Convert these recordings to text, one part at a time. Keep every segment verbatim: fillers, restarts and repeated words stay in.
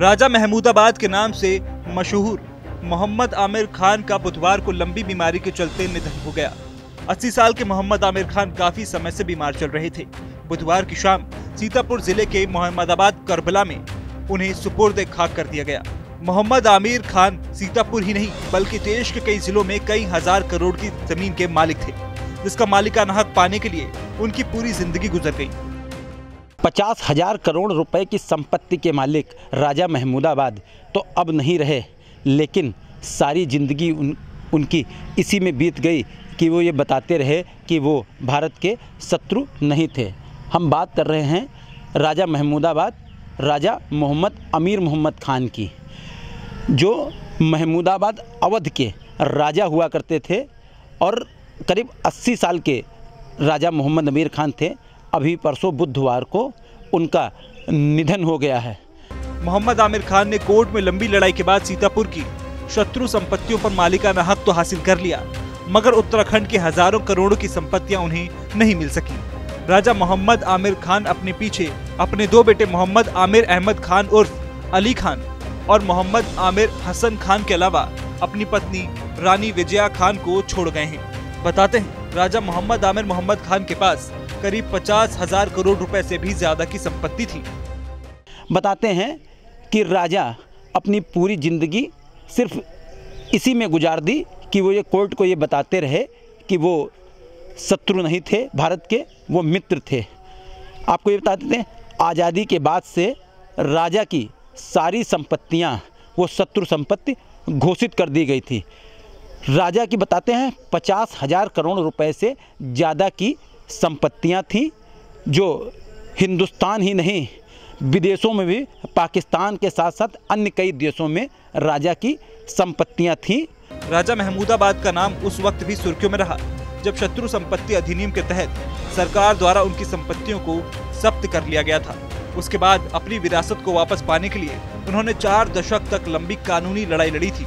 राजा महमूदाबाद के नाम से मशहूर मोहम्मद आमिर खान का बुधवार को लंबी बीमारी के चलते निधन हो गया। अस्सी साल के मोहम्मद आमिर खान काफी समय से बीमार चल रहे थे। बुधवार की शाम सीतापुर जिले के मोहम्मदाबाद कर्बला में उन्हें सुपुर्द खाक कर दिया गया। मोहम्मद आमिर खान सीतापुर ही नहीं बल्कि देश के कई जिलों में कई हजार करोड़ की जमीन के मालिक थे, जिसका मालिकाना हक पाने के लिए उनकी पूरी जिंदगी गुजर गई। पचास हजार करोड़ रुपए की संपत्ति के मालिक राजा महमूदाबाद तो अब नहीं रहे, लेकिन सारी जिंदगी उन, उनकी इसी में बीत गई कि वो ये बताते रहे कि वो भारत के शत्रु नहीं थे। हम बात कर रहे हैं राजा महमूदाबाद राजा मोहम्मद आमिर मोहम्मद खान की, जो महमूदाबाद अवध के राजा हुआ करते थे और करीब अस्सी साल के राजा मोहम्मद आमिर खान थे। अभी परसों बुधवार को उनका निधन हो गया है। मोहम्मद आमिर खान ने कोर्ट में लंबी लड़ाई के बाद सीतापुर की शत्रु संपत्तियों पर मालिकाना हक तो हासिल कर लिया, मगर उत्तराखंड के हजारों करोड़ों की संपत्तियां उन्हें नहीं मिल सकी। राजा मोहम्मद आमिर खान अपने पीछे अपने दो बेटे मोहम्मद आमिर अहमद खान उर्फ अली खान और मोहम्मद आमिर हसन खान के अलावा अपनी पत्नी रानी विजया खान को छोड़ गए हैं। बताते हैं, राजा मोहम्मद आमिर मोहम्मद खान के पास करीब पचास हजार करोड़ रुपए से भी ज्यादा की संपत्ति थी। बताते हैं कि राजा अपनी पूरी ज़िंदगी सिर्फ इसी में गुजार दी कि वो ये कोर्ट को ये बताते रहे कि वो शत्रु नहीं थे भारत के, वो मित्र थे। आपको ये बता देते हैं, आज़ादी के बाद से राजा की सारी संपत्तियाँ वो शत्रु संपत्ति घोषित कर दी गई थी। राजा की बताते हैं पचास हजार करोड़ रुपए से ज़्यादा की संपत्तियाँ थीं, जो हिंदुस्तान ही नहीं विदेशों में भी, पाकिस्तान के साथ साथ अन्य कई देशों में राजा की संपत्तियां थीं। राजा महमूदाबाद का नाम उस वक्त भी सुर्खियों में रहा जब शत्रु संपत्ति अधिनियम के तहत सरकार द्वारा उनकी संपत्तियों को जब्त कर लिया गया था। उसके बाद अपनी विरासत को वापस पाने के लिए उन्होंने चार दशक तक लंबी कानूनी लड़ाई लड़ी थी।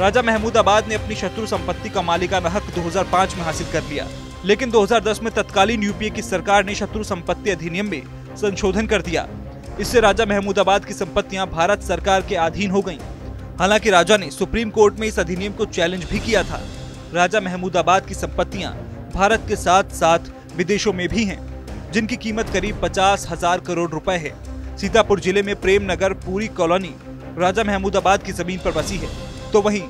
राजा महमूदाबाद ने अपनी शत्रु संपत्ति का मालिकाना हक दो हज़ार पाँच में हासिल कर लिया, लेकिन दो हज़ार दस में तत्कालीन यूपीए की सरकार ने शत्रु संपत्ति अधिनियम में संशोधन कर दिया। इससे राजा महमूदाबाद की संपत्तियां भारत सरकार के अधीन हो गईं। हालांकि राजा ने सुप्रीम कोर्ट में इस अधिनियम को चैलेंज भी किया था। राजा महमूदाबाद की संपत्तियां भारत के साथ साथ विदेशों में भी हैं, जिनकी कीमत करीब पचास हजार करोड़ रुपए है। सीतापुर जिले में प्रेमनगर पूरी कॉलोनी राजा महमूदाबाद की जमीन पर बसी है, तो वहीं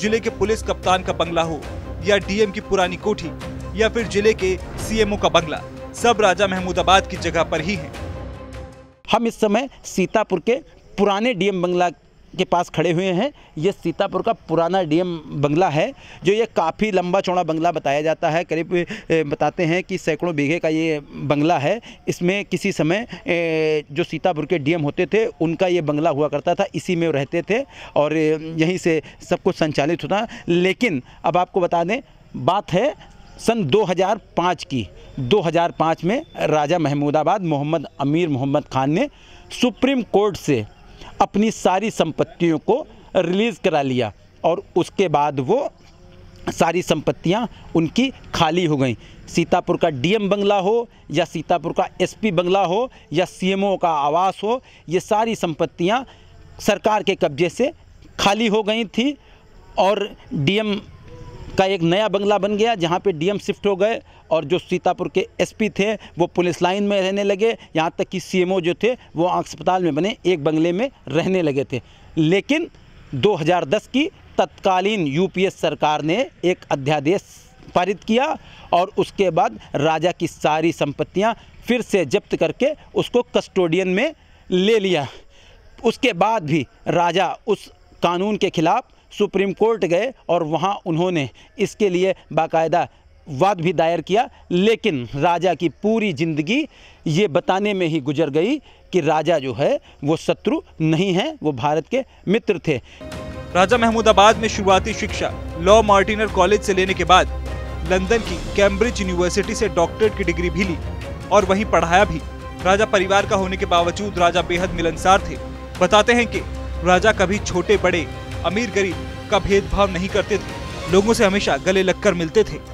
जिले के पुलिस कप्तान का बंगला हो या डीएम की पुरानी कोठी या फिर जिले के सीएमओ का बंगला, सब राजा महमूदाबाद की जगह पर ही है। हम इस समय सीतापुर के पुराने डीएम बंगला के पास खड़े हुए हैं। ये सीतापुर का पुराना डीएम बंगला है, जो ये काफ़ी लंबा चौड़ा बंगला बताया जाता है। करीब बताते हैं कि सैकड़ों बीघे का ये बंगला है। इसमें किसी समय जो सीतापुर के डीएम होते थे उनका ये बंगला हुआ करता था, इसी में रहते थे और यहीं से सब कुछ संचालित होता। लेकिन अब आपको बता दें, बात है सन दो हज़ार पाँच की। दो हज़ार पाँच में राजा महमूदाबाद मोहम्मद आमिर मोहम्मद खान ने सुप्रीम कोर्ट से अपनी सारी संपत्तियों को रिलीज़ करा लिया और उसके बाद वो सारी संपत्तियां उनकी खाली हो गईं। सीतापुर का डीएम बंगला हो या सीतापुर का एसपी बंगला हो या सीएमओ का आवास हो, ये सारी संपत्तियां सरकार के कब्जे से खाली हो गई थी और डीएम का एक नया बंगला बन गया, जहाँ पे डीएम शिफ्ट हो गए और जो सीतापुर के एसपी थे वो पुलिस लाइन में रहने लगे। यहाँ तक कि सीएमओ जो थे वो अस्पताल में बने एक बंगले में रहने लगे थे। लेकिन दो हज़ार दस की तत्कालीन यूपीए सरकार ने एक अध्यादेश पारित किया और उसके बाद राजा की सारी संपत्तियाँ फिर से जब्त करके उसको कस्टोडियन में ले लिया। उसके बाद भी राजा उस कानून के खिलाफ सुप्रीम कोर्ट गए और वहाँ उन्होंने इसके लिए बाकायदा वाद भी दायर किया, लेकिन राजा की पूरी ज़िंदगी ये बताने में ही गुजर गई कि राजा जो है वो शत्रु नहीं है, वो भारत के मित्र थे। राजा महमूदाबाद में शुरुआती शिक्षा लॉ मार्टिनर कॉलेज से लेने के बाद लंदन की कैम्ब्रिज यूनिवर्सिटी से डॉक्टरेट की डिग्री भी ली और वहीं पढ़ाया भी। राजा परिवार का होने के बावजूद राजा बेहद मिलनसार थे। बताते हैं कि राजा कभी छोटे बड़े अमीर गरीब का भेदभाव नहीं करते थे, लोगों से हमेशा गले लगकर मिलते थे।